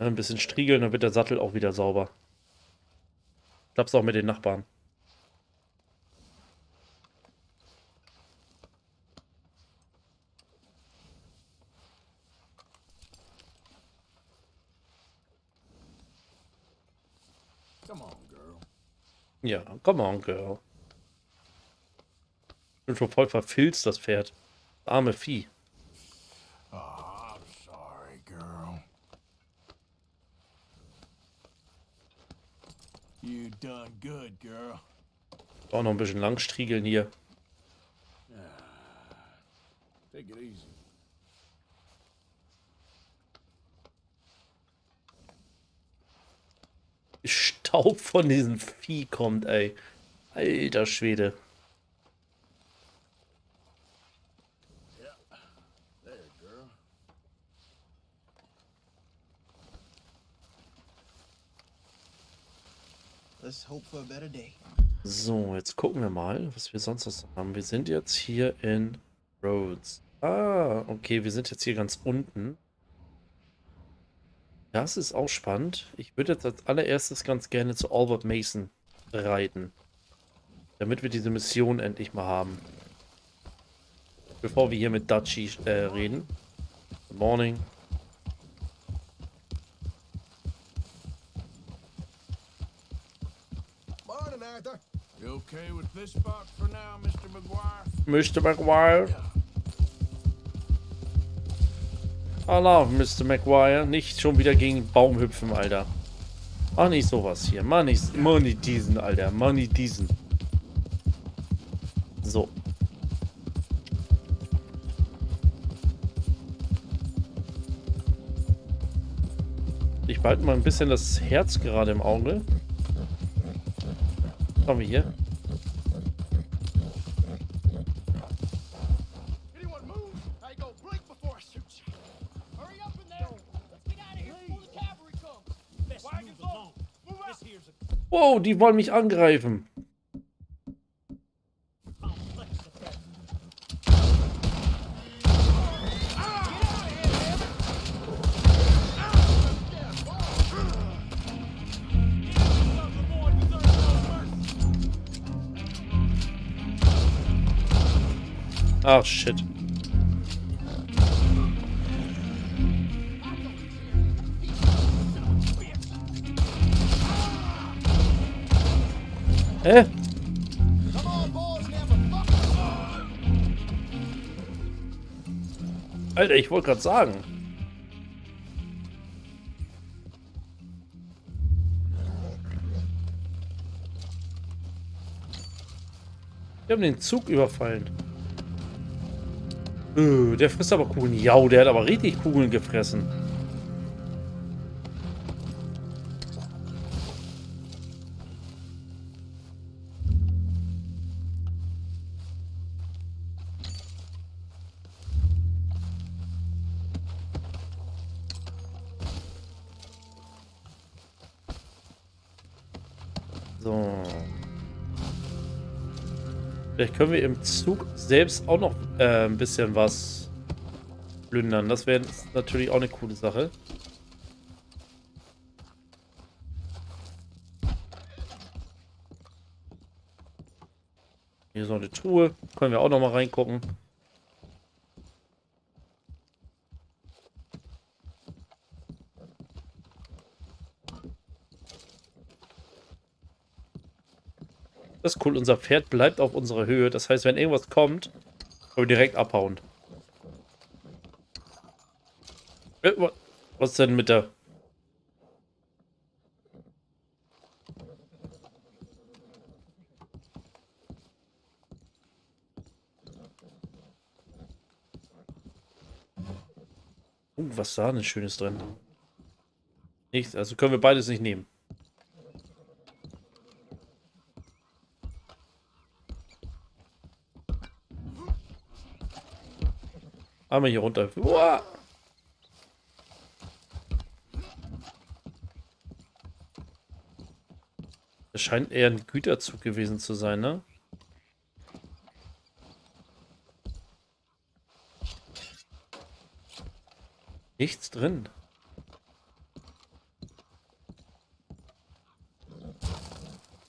Ein bisschen striegeln, dann wird der Sattel auch wieder sauber. Klappt's auch mit den Nachbarn. Ja, come on, girl. Ich bin schon voll verfilzt, das Pferd. Das arme Vieh. Oh, I'm sorry, girl. You done good, girl. Auch noch ein bisschen langstriegeln hier. Take it easy. Staub von diesem Vieh kommt, ey. Alter Schwede. So, jetzt gucken wir mal, was wir sonst noch haben. Wir sind jetzt hier in Rhodes. Ah, okay, wir sind jetzt hier ganz unten. Das ist auch spannend. Ich würde jetzt als allererstes ganz gerne zu Albert Mason reiten. Damit wir diese Mission endlich mal haben. Bevor wir hier mit Dutchy reden. Good morning. Morning, Arthur. You okay with this box for now, Mr. Maguire? Mr. Maguire. Allah, Mr. Maguire. Nicht schon wieder gegen den Baum hüpfen, Alter. Mach nicht sowas hier. Mach nicht diesen, Alter. Mach nicht diesen. So. Ich behalte mal ein bisschen das Herz gerade im Auge. Was haben wir hier? Wow, die wollen mich angreifen. Ach, shit. Hä? Alter, ich wollte gerade sagen. Wir haben den Zug überfallen. Der frisst aber Kugeln. Ja, der hat aber richtig Kugeln gefressen. Vielleicht können wir im Zug selbst auch noch ein bisschen was plündern. Das wäre natürlich auch eine coole Sache. Hier ist noch eine Truhe. Können wir auch noch mal reingucken. Das ist cool, unser Pferd bleibt auf unserer Höhe. Das heißt, wenn irgendwas kommt, können wir direkt abhauen. Was denn mit der... Oh, was da denn Schönes drin? Nichts, also können wir beides nicht nehmen. Einmal hier runter. Uah! Das scheint eher ein Güterzug gewesen zu sein, ne? Nichts drin.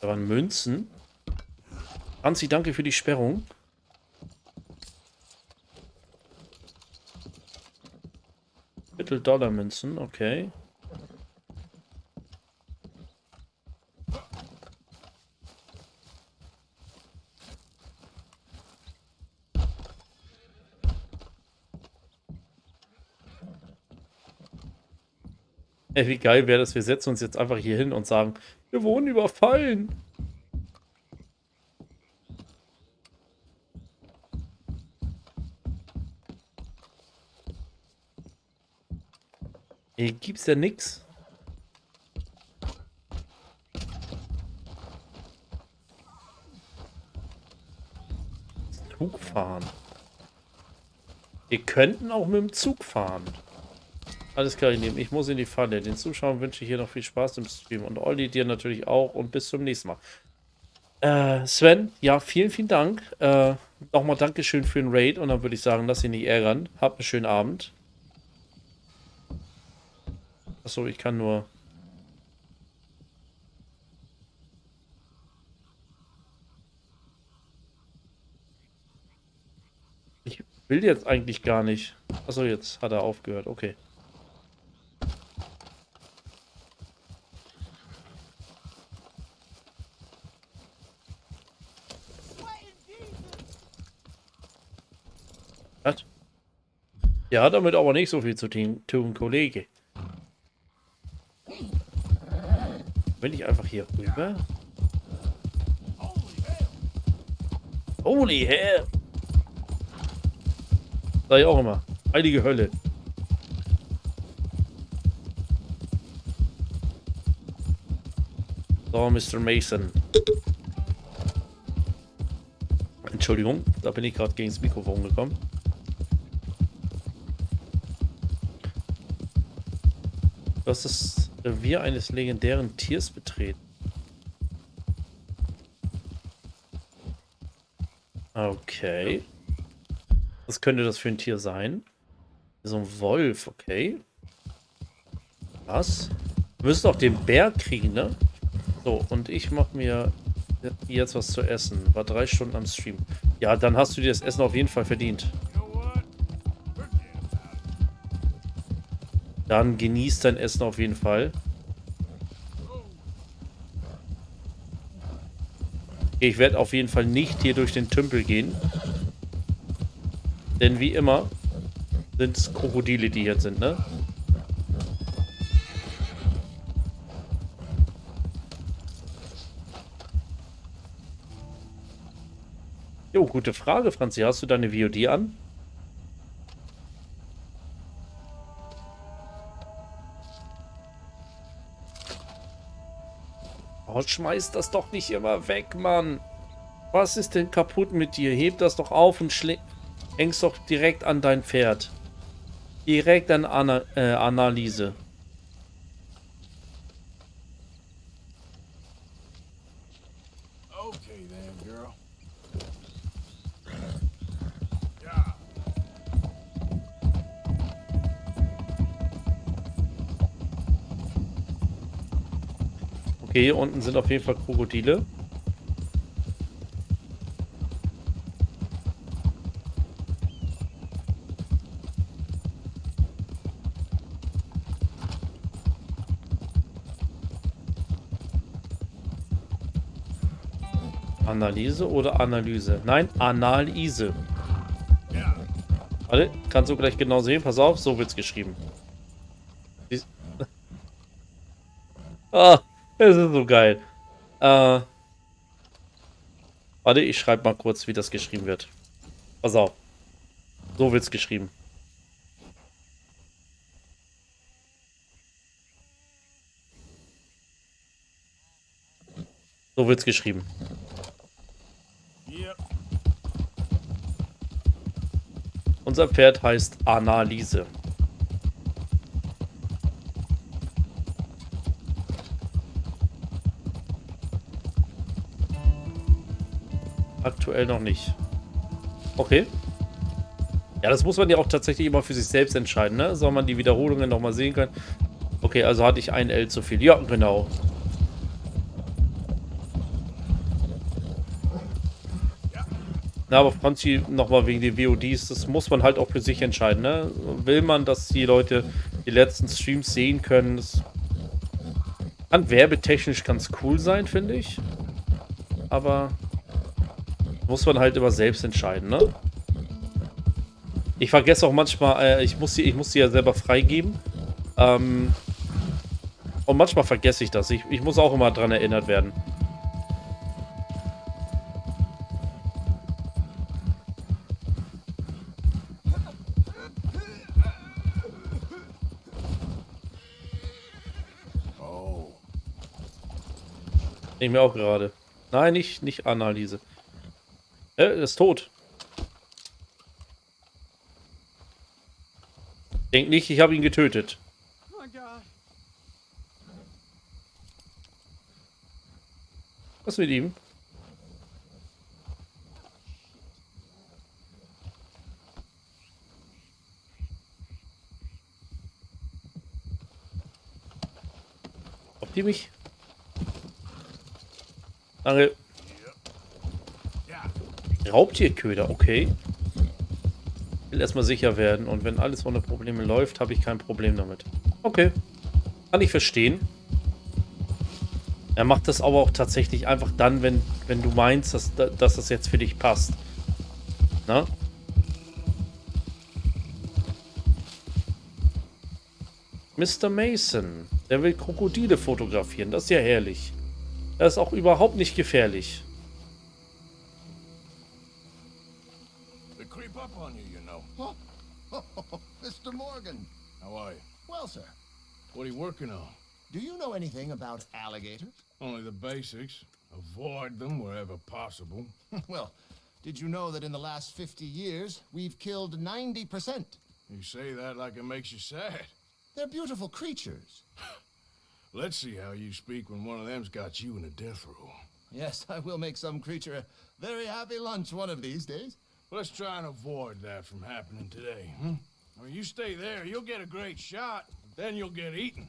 dran. Münzen. Franzi, danke für die Sperrung. Viertel-Dollar-Münzen, okay. Ey, wie geil wäre das, wir setzen uns jetzt einfach hier hin und sagen, wir wurden überfallen. Hier gibt's ja nix. Zug fahren. Wir könnten auch mit dem Zug fahren. Alles klar, ich muss in die Falle. Den Zuschauern wünsche ich hier noch viel Spaß im Stream. Und Olli, dir natürlich auch. Und bis zum nächsten Mal. Sven, ja, vielen, vielen Dank. Nochmal Dankeschön für den Raid. Und dann würde ich sagen, lass dich nicht ärgern. Habt einen schönen Abend. Achso, ich kann nur... Ich will jetzt eigentlich gar nicht. Achso, jetzt hat er aufgehört. Okay. Was? Ja, damit aber nicht so viel zu tun, Kollege. Bin ich einfach hier rüber? Holy hell! Sag ich auch immer. Heilige Hölle. So, Mr. Mason. Entschuldigung, da bin ich gerade gegen das Mikrofon gekommen. Du hast das Revier eines legendären Tiers betreten. Okay. Was könnte das für ein Tier sein? So ein Wolf, okay. Was? Wir müssen doch den Bär kriegen, ne? So, und ich mach mir jetzt was zu essen. War 3 Stunden am Stream. Ja, dann hast du dir das Essen auf jeden Fall verdient. Dann genieß dein Essen auf jeden Fall. Ich werde auf jeden Fall nicht hier durch den Tümpel gehen. Denn wie immer sind es Krokodile, die hier sind, ne? Jo, gute Frage, Franzi. Hast du deine VOD an? Schmeiß das doch nicht immer weg, Mann. Was ist denn kaputt mit dir? Heb das doch auf und hängst doch direkt an dein Pferd. Direkt an Analyse. Okay, then, girl. Yeah. Okay, hier unten sind auf jeden Fall Krokodile. Analyse oder Analyse? Nein, Analyse. Warte, kannst du gleich genau sehen. Pass auf, so wird's geschrieben. Ah. Das ist so geil. Warte, ich schreibe mal kurz, wie das geschrieben wird. Pass auf. So wird's geschrieben. So wird's geschrieben. Yep. Unser Pferd heißt Analyse. Aktuell noch nicht. Okay. Ja, das muss man ja auch tatsächlich immer für sich selbst entscheiden, ne? Soll man die Wiederholungen nochmal sehen können? Okay, also hatte ich ein L zu viel. Ja, genau. Na, aber Franzi, nochmal wegen den VODs, das muss man halt auch für sich entscheiden, ne? Will man, dass die Leute die letzten Streams sehen können? Das kann werbetechnisch ganz cool sein, finde ich. Aber muss man halt immer selbst entscheiden, ne? Ich vergesse auch manchmal, ich muss die ja selber freigeben. Und manchmal vergesse ich das. Ich muss auch immer dran erinnert werden. Nehmen wir auch gerade. Nein, nicht Analyse. Ist tot. Denk nicht, ich habe ihn getötet. Was mit ihm? Ob die mich? Danke. Raubtierköder, okay. Ich will erstmal sicher werden und wenn alles ohne Probleme läuft, habe ich kein Problem damit. Okay. Kann ich verstehen. Er macht das aber auch tatsächlich einfach dann, wenn du meinst, dass das jetzt für dich passt. Na? Mr. Mason. Der will Krokodile fotografieren. Das ist ja herrlich. Das ist auch überhaupt nicht gefährlich. They creep up on you, you know. Oh, oh, oh, Mr. Morgan. How are you? Well, sir. What are you working on? Do you know anything about alligators? Only the basics. Avoid them wherever possible. Well, did you know that in the last 50 years, we've killed 90%? You say that like it makes you sad. They're beautiful creatures. Let's see how you speak when one of them's got you in a death row. Yes, I will make some creature a very happy lunch one of these days. Well, let's try and avoid that from happening today, hmm? I mean, you stay there, you'll get a great shot, then you'll get eaten.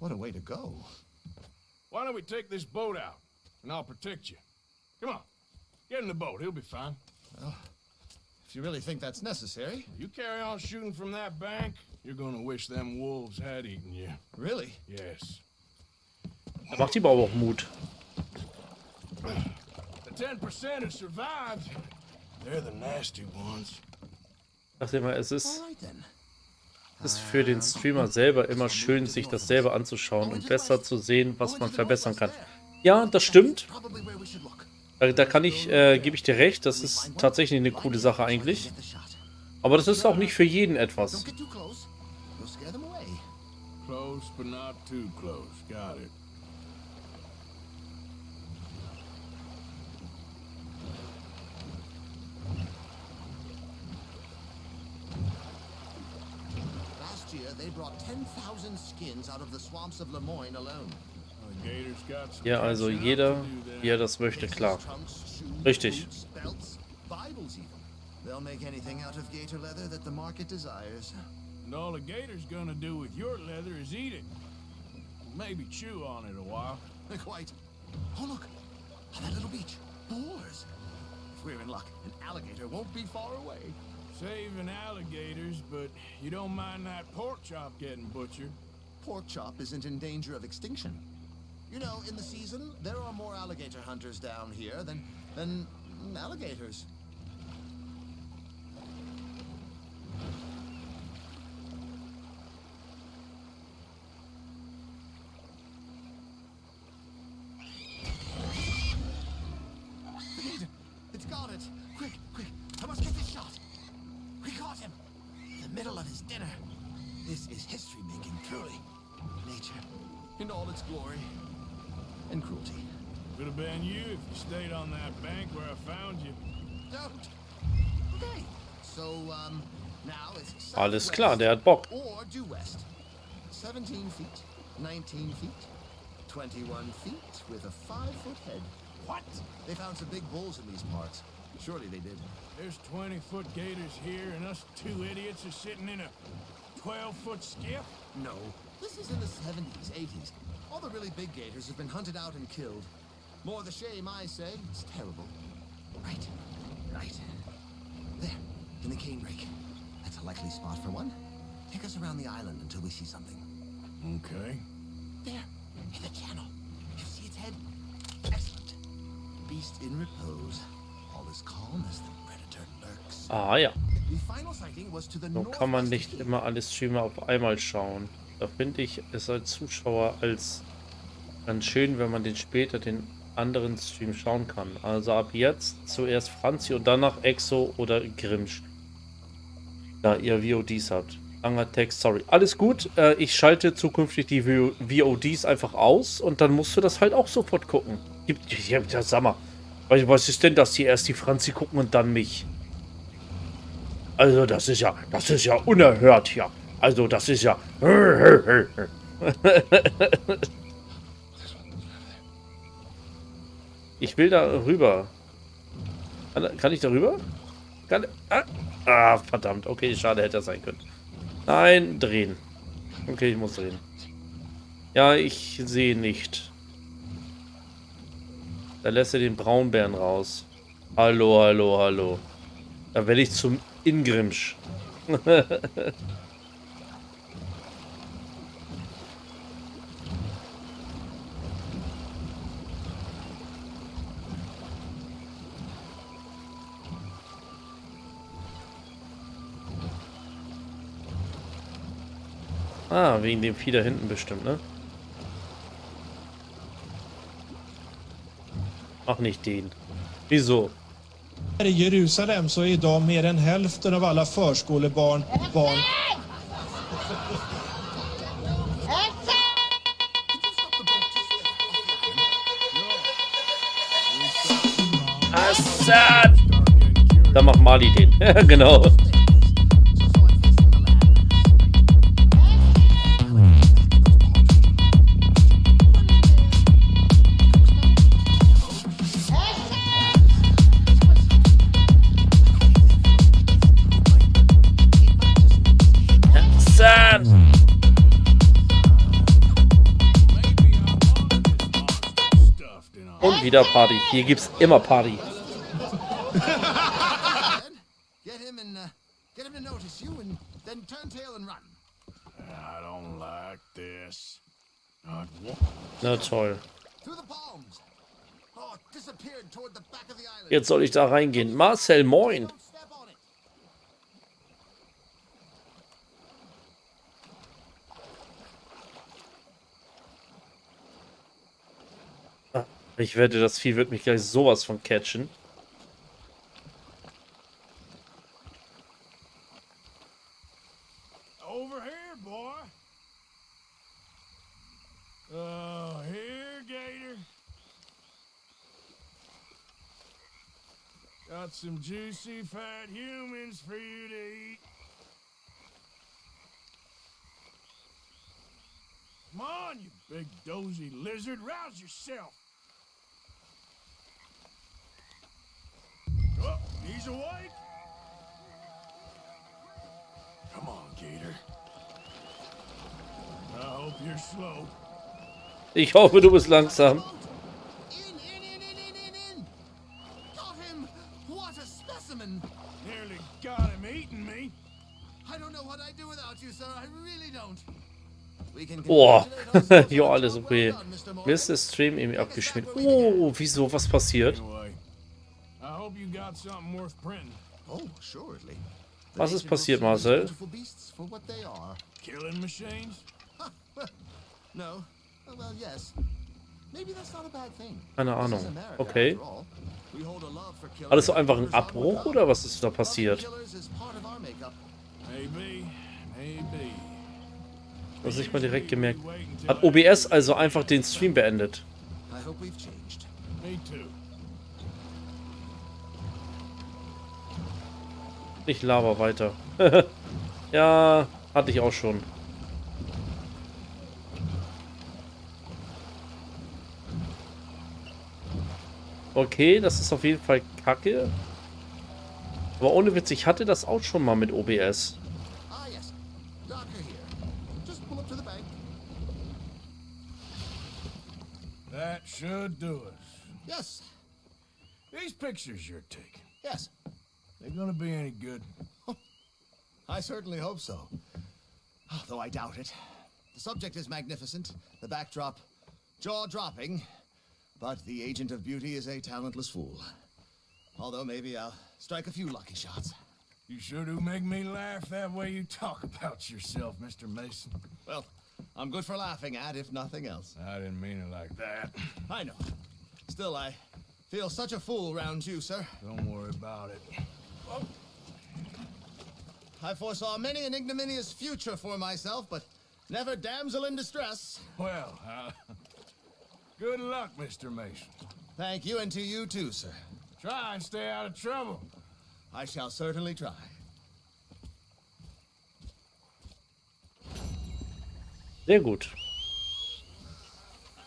What a way to go. Why don't we take this boat out, and I'll protect you. Come on, get in the boat, he'll be fine. Well, if you really think that's necessary. You carry on shooting from that bank, you're gonna wish them wolves had eaten you. Really? Yes. That macht ihm aber auch Mut. The 10% have survived. They're the nasty ones. Sag dir mal, es ist für den Streamer selber immer schön, sich das selber anzuschauen und besser zu sehen, was man verbessern kann. Ja, das stimmt. Da kann ich, gebe ich dir recht, das ist tatsächlich eine coole Sache eigentlich. Aber das ist auch nicht für jeden etwas. Close, but not too close. Got it. Last year they brought 10,000 skins out of the swamps of Lemoyne alone. Ja, also jeder, wie er das möchte, klar. Richtig. They'll make anything out of gator leather that the market desires. And all a gator's gonna do with your leather is eat it. Maybe chew on it a while. Quite. Oh look, on that little beach, boars. If we're in luck, an alligator won't be far away. Saving alligators, but you don't mind that pork chop getting butchered. Pork chop isn't in danger of extinction. You know, in the season, there are more alligator hunters down here than alligators. Alles klar, der hat Bock. Right. There, in the canebrake. That's a likely spot for one. Take us around the island until we see something. Okay. There, in the channel. You see its head? Excellent. Beast in repose. All is calm as the predator lurks. Ah ja. So kann man nicht immer alles schöner auf einmal schauen. Da finde ich es als Zuschauer als ganz schön, wenn man den später den anderen Stream schauen kann. Also ab jetzt zuerst Franzi und danach Exo oder Grimmsch. Da ihr VODs habt. Langer Text, sorry. Alles gut, ich schalte zukünftig die VODs einfach aus und dann musst du das halt auch sofort gucken. Ja, sag mal, was ist denn das hier? Erst die Franzi gucken und dann mich. Also das ist ja unerhört hier. Also das ist ja... Ich will da rüber. Kann ich da rüber? Verdammt. Okay, schade, hätte das sein können. Nein, drehen. Okay, ich muss drehen. Ja, ich sehe nicht. Da lässt er den Braunbären raus. Hallo, hallo, hallo. Da werde ich zum Immgrimsch. Ah, wegen dem Vieh da hinten bestimmt, ne? Mach nicht den. Wieso? Här i Jerusalem så är idag mer än hälften av alla förskolebarn barn. Assad! Da macht Mali den. Genau. Wieder Party. Hier gibt's immer Party. Na toll. Jetzt soll ich da reingehen. Marcel, moin. Ich wette, das Vieh wird mich gleich sowas von catchen. Over here, boy. Oh, here, Gator. Got some juicy fat humans for you to eat. Come on, you big dozy lizard, rouse yourself. He's awake. Come on, Gator. I hope you're slow. Ich hoffe, du bist langsam. In. Got him. What a specimen. Nearly got him eating me. I don't know what I do without you, sir. I really don't. Boah, jo, alles okay. Mir ist der Stream irgendwie abgeschmiert. Oh, wieso? Was passiert? Was ist passiert, Marcel? Keine Ahnung. Okay. Alles so einfach ein Abbruch oder was ist da passiert? Was ich mal direkt gemerkt. Hat OBS also einfach den Stream beendet? Ich laber weiter. Ja, hatte ich auch schon. Okay, das ist auf jeden Fall kacke. Aber ohne Witz, ich hatte das auch schon mal mit OBS. That should do it. Yes. These pictures you're taking. Yes. They're gonna be any good. I certainly hope so. Though I doubt it. The subject is magnificent, the backdrop jaw-dropping, but the agent of beauty is a talentless fool. Although maybe I'll strike a few lucky shots. You sure do make me laugh that way you talk about yourself, Mr. Mason. Well, I'm good for laughing at, if nothing else. I didn't mean it like that. I know. Still, I feel such a fool round you, sir. Don't worry about it. Whoa. I foresaw many an ignominious future for myself, but never damsel in distress. Well, good luck, Mr. Mason. Thank you, and to you too, sir. Try and stay out of trouble. I shall certainly try. Sehr gut.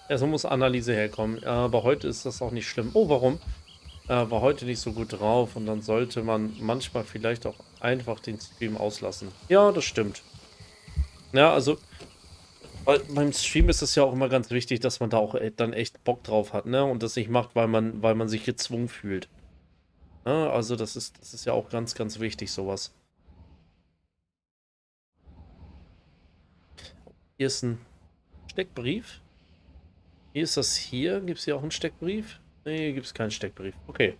Erstmal muss Anneliese herkommen. Aber heute ist das auch nicht schlimm. Oh, warum? War heute nicht so gut drauf. Und dann sollte man manchmal vielleicht auch einfach den Stream auslassen. Ja, das stimmt. Ja, also beim Stream ist es ja auch immer ganz wichtig, dass man da auch dann echt Bock drauf hat, ne? Und das nicht macht, weil man sich gezwungen fühlt. Ja, also das ist ja auch ganz, ganz wichtig, sowas. Hier ist ein Steckbrief. Hier ist das hier. Gibt es hier auch einen Steckbrief? Ne, hier gibt es keinen Steckbrief. Okay.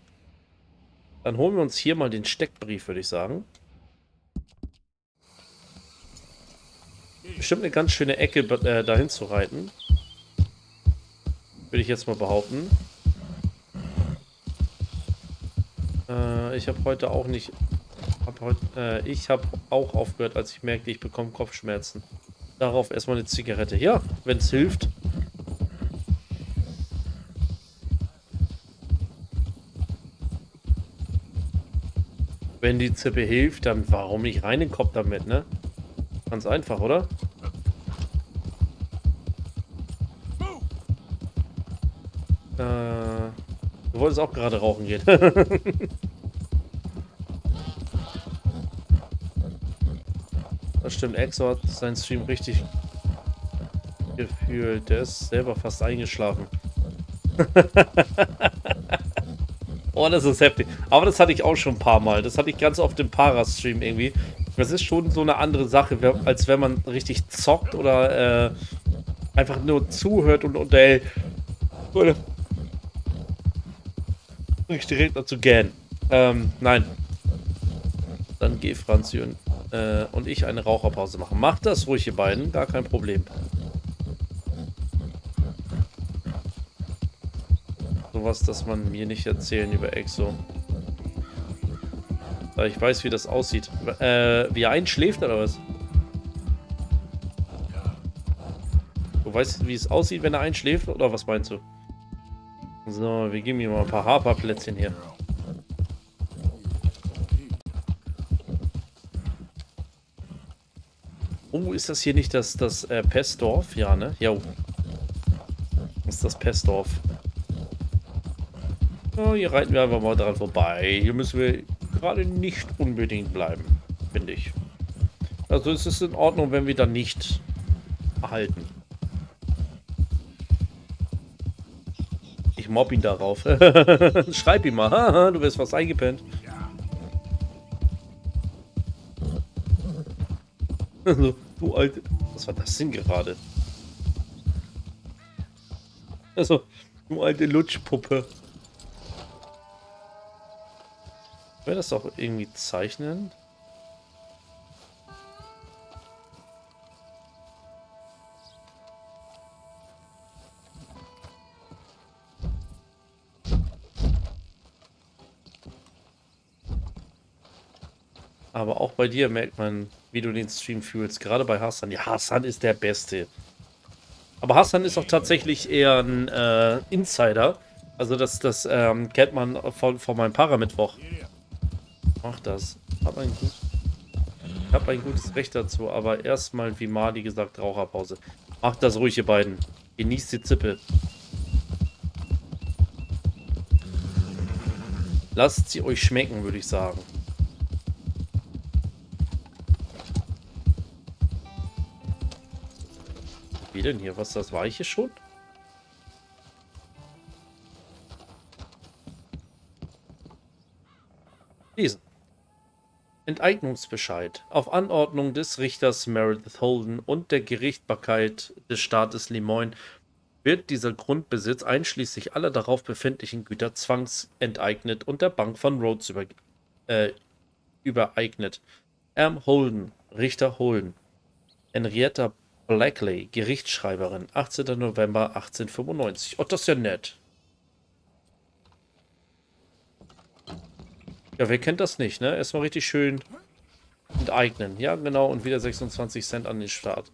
Dann holen wir uns hier mal den Steckbrief, würde ich sagen. Bestimmt eine ganz schöne Ecke, dahin zu reiten. Würde ich jetzt mal behaupten. Ich habe heute auch nicht... ich habe auch aufgehört, als ich merkte, ich bekomme Kopfschmerzen. Darauf erstmal eine Zigarette. Ja, wenn es hilft. Wenn die Zippe hilft, dann warum nicht rein in den Kopf damit, ne? Ganz einfach, oder? Du wolltest auch gerade rauchen gehen. Das stimmt, Exo hat seinen Stream richtig gefühlt. Der ist selber fast eingeschlafen. Oh, das ist heftig. Aber das hatte ich auch schon ein paar Mal. Das hatte ich ganz oft im Para-Stream irgendwie. Das ist schon so eine andere Sache, als wenn man richtig zockt oder einfach nur zuhört und unterhält. Oder ich direkt dazu gähn. Nein. Dann geh, Franzi und ich eine Raucherpause machen. Macht das ruhig, ihr beiden, gar kein Problem. Sowas, das man mir nicht erzählen über Exo. Da ich weiß, wie das aussieht. Wie er einschläft oder was? Du weißt, wie es aussieht, wenn er einschläft oder was meinst du? So, wir geben ihm mal ein paar Haferplätzchen hier. Oh, ist das hier nicht das Pestdorf? Ja, ne? Jo. Das ist das Pestdorf. Oh, hier reiten wir einfach mal dran vorbei. Hier müssen wir gerade nicht unbedingt bleiben, finde ich. Also es ist in Ordnung, wenn wir da nicht halten. Ich mobb ihn darauf. Schreib ihm mal. Du wirst was eingepennt. Du Alte. Was war das denn gerade? Also, du alte Lutschpuppe. Wäre das auch irgendwie zeichnen? Aber auch bei dir merkt man, wie du den Stream fühlst. Gerade bei Hassan. Ja, Hassan ist der Beste. Aber Hassan ist auch tatsächlich eher ein Insider. Also das kennt man von meinem Paramittwoch. Mach das. Ich hab ein gutes Recht dazu, aber erstmal, wie Madi gesagt, Raucherpause. Macht das ruhig, ihr beiden. Genießt die Zippe. Lasst sie euch schmecken, würde ich sagen. Wie denn hier? Was, das Weiche schon? Enteignungsbescheid. Auf Anordnung des Richters Meredith Holden und der Gerichtsbarkeit des Staates Lemoyne wird dieser Grundbesitz einschließlich aller darauf befindlichen Güter zwangsenteignet und der Bank von Rhodes übereignet. M. Holden, Richter Holden. Henrietta Blackley, Gerichtsschreiberin, 18. November 1895. Oh, das ist ja nett. Ja, wer kennt das nicht, ne? Erstmal richtig schön enteignen. Ja, genau. Und wieder 26 Cent an den Staat.